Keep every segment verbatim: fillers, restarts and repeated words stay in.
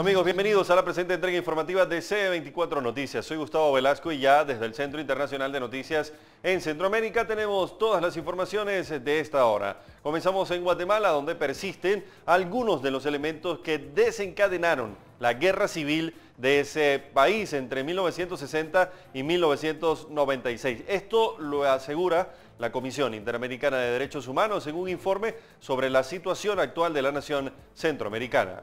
Amigos, bienvenidos a la presente entrega informativa de C B veinticuatro Noticias. Soy Gustavo Velasco y ya desde el Centro Internacional de Noticias en Centroamérica tenemos todas las informaciones de esta hora. Comenzamos en Guatemala, donde persisten algunos de los elementos que desencadenaron la guerra civil de ese país entre mil novecientos sesenta y mil novecientos noventa y seis. Esto lo asegura la Comisión Interamericana de Derechos Humanos en un informe sobre la situación actual de la nación centroamericana.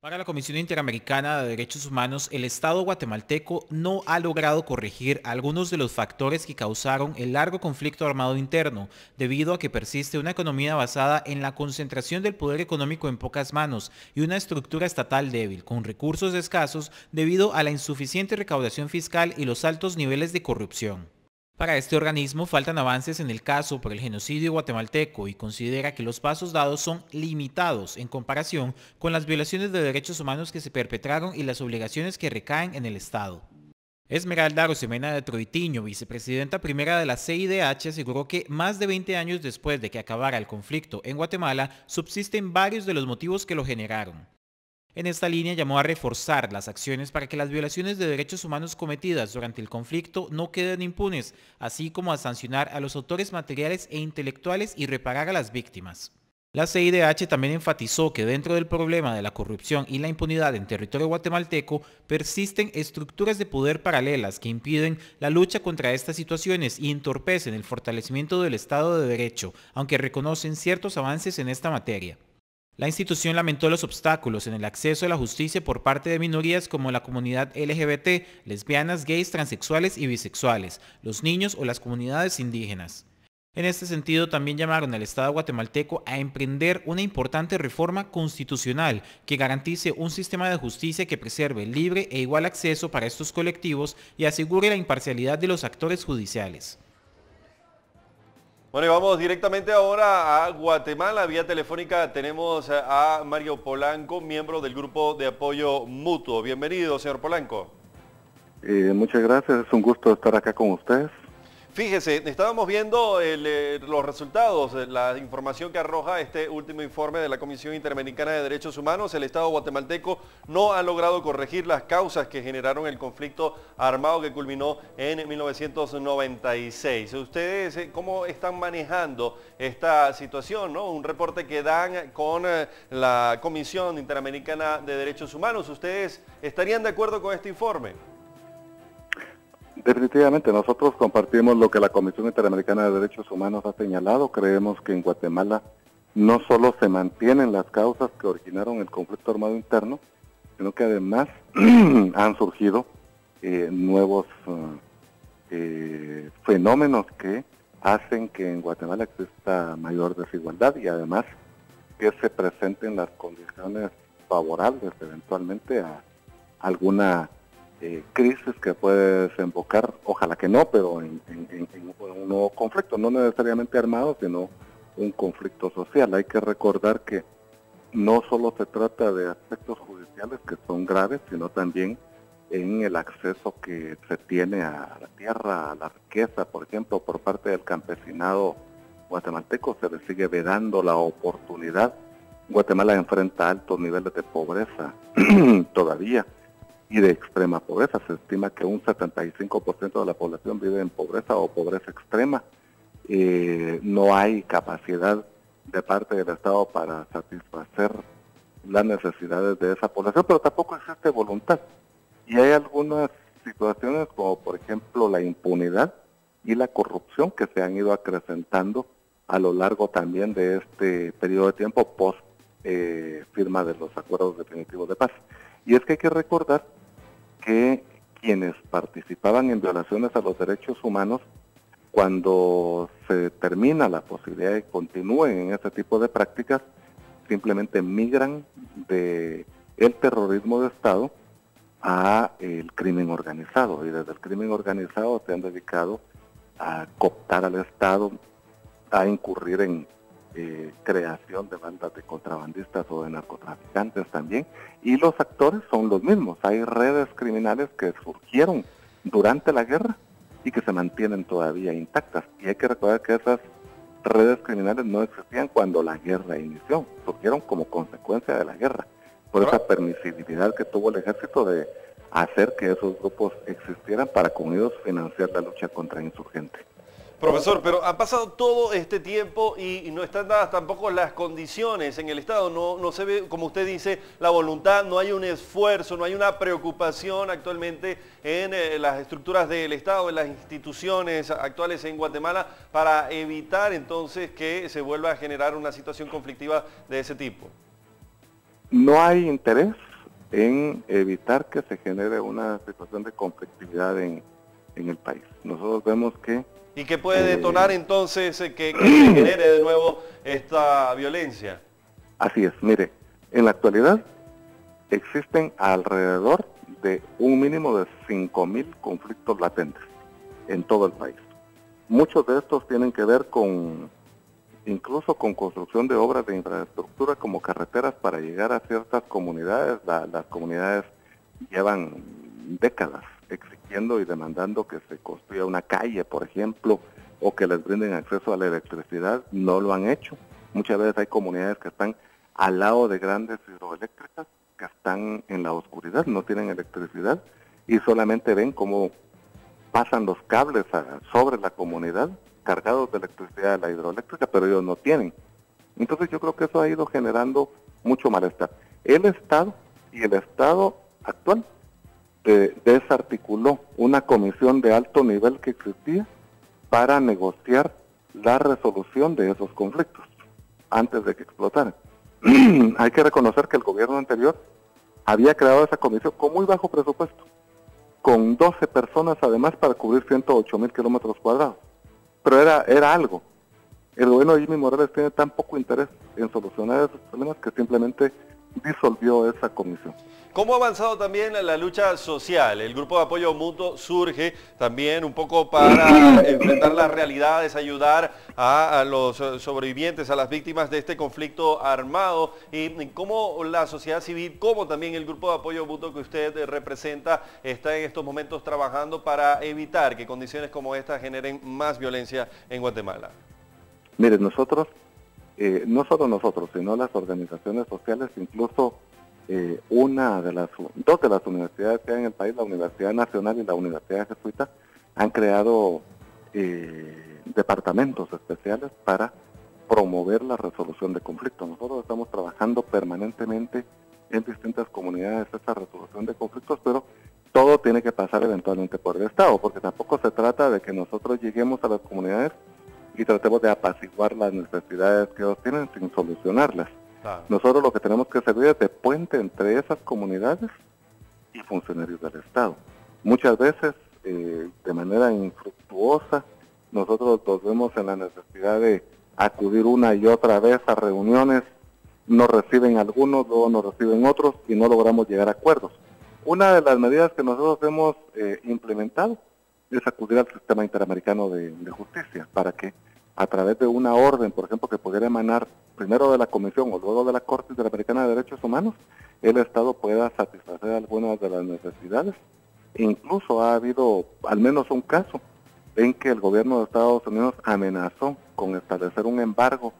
Para la Comisión Interamericana de Derechos Humanos, el Estado guatemalteco no ha logrado corregir algunos de los factores que causaron el largo conflicto armado interno, debido a que persiste una economía basada en la concentración del poder económico en pocas manos y una estructura estatal débil, con recursos escasos debido a la insuficiente recaudación fiscal y los altos niveles de corrupción. Para este organismo faltan avances en el caso por el genocidio guatemalteco y considera que los pasos dados son limitados en comparación con las violaciones de derechos humanos que se perpetraron y las obligaciones que recaen en el Estado. Esmeralda Rosemena de Troitiño, vicepresidenta primera de la C I D H, aseguró que más de veinte años después de que acabara el conflicto en Guatemala, subsisten varios de los motivos que lo generaron. En esta línea llamó a reforzar las acciones para que las violaciones de derechos humanos cometidas durante el conflicto no queden impunes, así como a sancionar a los autores materiales e intelectuales y reparar a las víctimas. La C I D H también enfatizó que dentro del problema de la corrupción y la impunidad en territorio guatemalteco persisten estructuras de poder paralelas que impiden la lucha contra estas situaciones y entorpecen el fortalecimiento del Estado de Derecho, aunque reconocen ciertos avances en esta materia. La institución lamentó los obstáculos en el acceso a la justicia por parte de minorías como la comunidad L G B T, lesbianas, gays, transexuales y bisexuales, los niños o las comunidades indígenas. En este sentido, también llamaron al Estado guatemalteco a emprender una importante reforma constitucional que garantice un sistema de justicia que preserve el libre e igual acceso para estos colectivos y asegure la imparcialidad de los actores judiciales. Bueno, y vamos directamente ahora a Guatemala. Vía telefónica tenemos a Mario Polanco, miembro del Grupo de Apoyo Mutuo. Bienvenido, señor Polanco. Eh, muchas gracias, es un gusto estar acá con ustedes. Fíjese, estábamos viendo el, los resultados, la información que arroja este último informe de la Comisión Interamericana de Derechos Humanos. El Estado guatemalteco no ha logrado corregir las causas que generaron el conflicto armado que culminó en mil novecientos noventa y seis. ¿Ustedes cómo están manejando esta situación, ¿no? Un reporte que dan con la Comisión Interamericana de Derechos Humanos. ¿Ustedes estarían de acuerdo con este informe? Definitivamente, nosotros compartimos lo que la Comisión Interamericana de Derechos Humanos ha señalado. Creemos que en Guatemala no solo se mantienen las causas que originaron el conflicto armado interno, sino que además han surgido eh, nuevos eh, fenómenos que hacen que en Guatemala exista mayor desigualdad y además que se presenten las condiciones favorables eventualmente a alguna Eh, crisis que puede desembocar, ojalá que no, pero en, en, en, en un nuevo conflicto, no necesariamente armado, sino un conflicto social. Hay que recordar que no solo se trata de aspectos judiciales que son graves, sino también en el acceso que se tiene a la tierra, a la riqueza, por ejemplo, por parte del campesinado guatemalteco, se le sigue vedando la oportunidad. Guatemala enfrenta altos niveles de pobreza todavía. Y de extrema pobreza, se estima que un setenta y cinco por ciento de la población vive en pobreza o pobreza extrema. Eh, no hay capacidad de parte del Estado para satisfacer las necesidades de esa población, pero tampoco existe voluntad. Y hay algunas situaciones como por ejemplo la impunidad y la corrupción que se han ido acrecentando a lo largo también de este periodo de tiempo post eh, firma de los acuerdos definitivos de paz. Y es que hay que recordar que quienes participaban en violaciones a los derechos humanos, cuando se termina la posibilidad de que continúen en este tipo de prácticas, simplemente migran del terrorismo de Estado a el crimen organizado. Y desde el crimen organizado se han dedicado a cooptar al Estado, a incurrir en Eh, creación de bandas de contrabandistas o de narcotraficantes también, y los actores son los mismos. Hay redes criminales que surgieron durante la guerra y que se mantienen todavía intactas, y hay que recordar que esas redes criminales no existían cuando la guerra inició, surgieron como consecuencia de la guerra. por esa permisividad que tuvo el ejército de hacer que esos grupos existieran para con ellos financiar la lucha contra insurgentes. Profesor, pero ha pasado todo este tiempo y, y no están dadas tampoco las condiciones en el Estado, no, no se ve, como usted dice, la voluntad, no hay un esfuerzo, no hay una preocupación actualmente en eh, las estructuras del Estado, en las instituciones actuales en Guatemala, para evitar entonces que se vuelva a generar una situación conflictiva de ese tipo. No hay interés en evitar que se genere una situación de conflictividad en, en el país. Nosotros vemos que... ¿Y qué puede detonar entonces que, que se genere de nuevo esta violencia? Así es, mire, en la actualidad existen alrededor de un mínimo de cinco mil conflictos latentes en todo el país. Muchos de estos tienen que ver con, incluso con construcción de obras de infraestructura como carreteras para llegar a ciertas comunidades. La, las comunidades llevan décadas exigiendo y demandando que se construya una calle, por ejemplo, o que les brinden acceso a la electricidad, no lo han hecho. Muchas veces hay comunidades que están al lado de grandes hidroeléctricas, que están en la oscuridad, no tienen electricidad, y solamente ven cómo pasan los cables a, sobre la comunidad, cargados de electricidad a la hidroeléctrica, pero ellos no tienen. Entonces yo creo que eso ha ido generando mucho malestar. El Estado y el Estado actual Eh, desarticuló una comisión de alto nivel que existía para negociar la resolución de esos conflictos antes de que explotaran. Hay que reconocer que el gobierno anterior había creado esa comisión con muy bajo presupuesto, con doce personas además para cubrir ciento ocho mil kilómetros cuadrados. Pero era, era algo. El gobierno de Jimmy Morales tiene tan poco interés en solucionar esos problemas que simplemente disolvió esa comisión. ¿Cómo ha avanzado también la lucha social? El Grupo de Apoyo Mutuo surge también un poco para enfrentar las realidades, ayudar a, a los sobrevivientes, a las víctimas de este conflicto armado. ¿Y cómo la sociedad civil, cómo también el Grupo de Apoyo Mutuo que usted representa está en estos momentos trabajando para evitar que condiciones como esta generen más violencia en Guatemala? Miren, nosotros, eh, no solo nosotros, sino las organizaciones sociales, incluso... Eh, una de las, dos de las universidades que hay en el país, la Universidad Nacional y la Universidad Jesuita, han creado eh, departamentos especiales para promover la resolución de conflictos. Nosotros estamos trabajando permanentemente en distintas comunidades esta resolución de conflictos, pero todo tiene que pasar eventualmente por el Estado, porque tampoco se trata de que nosotros lleguemos a las comunidades y tratemos de apaciguar las necesidades que ellos tienen sin solucionarlas. Claro. Nosotros lo que tenemos que servir es de puente entre esas comunidades y funcionarios del Estado. Muchas veces, eh, de manera infructuosa, nosotros nos vemos en la necesidad de acudir una y otra vez a reuniones, nos reciben algunos, luego nos reciben otros y no logramos llegar a acuerdos. Una de las medidas que nosotros hemos eh, implementado es acudir al sistema interamericano de, de justicia para que a través de una orden, por ejemplo, que pudiera emanar primero de la Comisión o luego de la Corte Interamericana de Derechos Humanos, el Estado pueda satisfacer algunas de las necesidades. Incluso ha habido al menos un caso en que el gobierno de Estados Unidos amenazó con establecer un embargo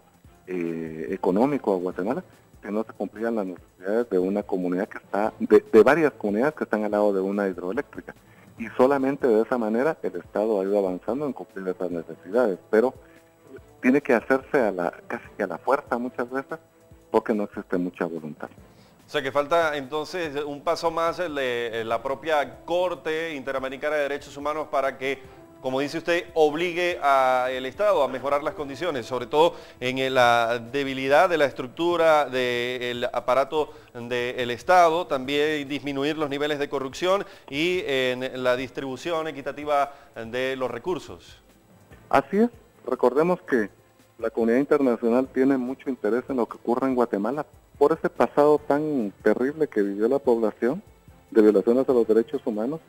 eh, económico a Guatemala que no se cumplían las necesidades de una comunidad que está, de, de varias comunidades que están al lado de una hidroeléctrica. Y solamente de esa manera el Estado ha ido avanzando en cumplir esas necesidades, pero tiene que hacerse a la, casi que a la fuerza muchas veces porque no existe mucha voluntad. O sea que falta entonces un paso más el de la propia Corte Interamericana de Derechos Humanos para que, como dice usted, obligue al Estado a mejorar las condiciones, sobre todo en la debilidad de la estructura del aparato del Estado, también disminuir los niveles de corrupción y en la distribución equitativa de los recursos. Así es. Recordemos que la comunidad internacional tiene mucho interés en lo que ocurre en Guatemala por ese pasado tan terrible que vivió la población de violaciones a los derechos humanos,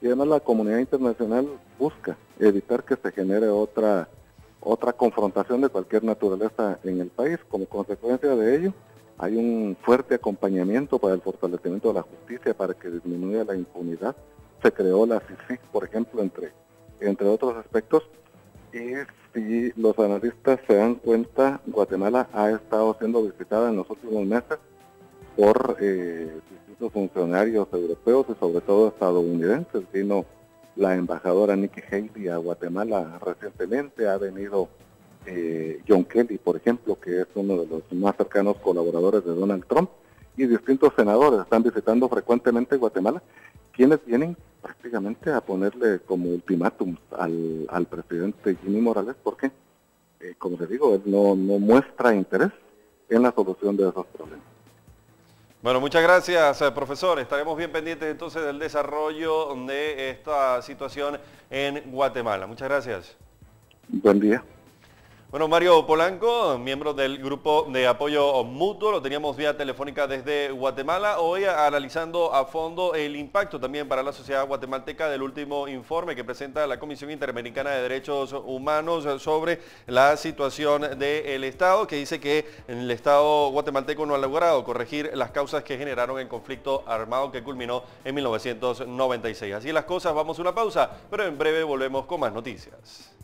y además la comunidad internacional busca evitar que se genere otra, otra confrontación de cualquier naturaleza en el país. Como consecuencia de ello, hay un fuerte acompañamiento para el fortalecimiento de la justicia, para que disminuya la impunidad. Se creó la C I C I G, por ejemplo, entre, entre otros aspectos. Y si los analistas se dan cuenta, Guatemala ha estado siendo visitada en los últimos meses por eh, distintos funcionarios europeos y sobre todo estadounidenses. Vino la embajadora Nikki Haley a Guatemala recientemente, ha venido eh, John Kelly, por ejemplo, que es uno de los más cercanos colaboradores de Donald Trump, y distintos senadores están visitando frecuentemente Guatemala, quienes vienen prácticamente a ponerle como ultimátum al, al presidente Jimmy Morales, porque, eh, como les digo, él no, no muestra interés en la solución de esos problemas. Bueno, muchas gracias, profesor. Estaremos bien pendientes entonces del desarrollo de esta situación en Guatemala. Muchas gracias. Buen día. Bueno, Mario Polanco, miembro del Grupo de Apoyo Mutuo, lo teníamos vía telefónica desde Guatemala, hoy analizando a fondo el impacto también para la sociedad guatemalteca del último informe que presenta la Comisión Interamericana de Derechos Humanos sobre la situación del Estado, que dice que el Estado guatemalteco no ha logrado corregir las causas que generaron el conflicto armado que culminó en mil novecientos noventa y seis. Así las cosas, vamos a una pausa, pero en breve volvemos con más noticias.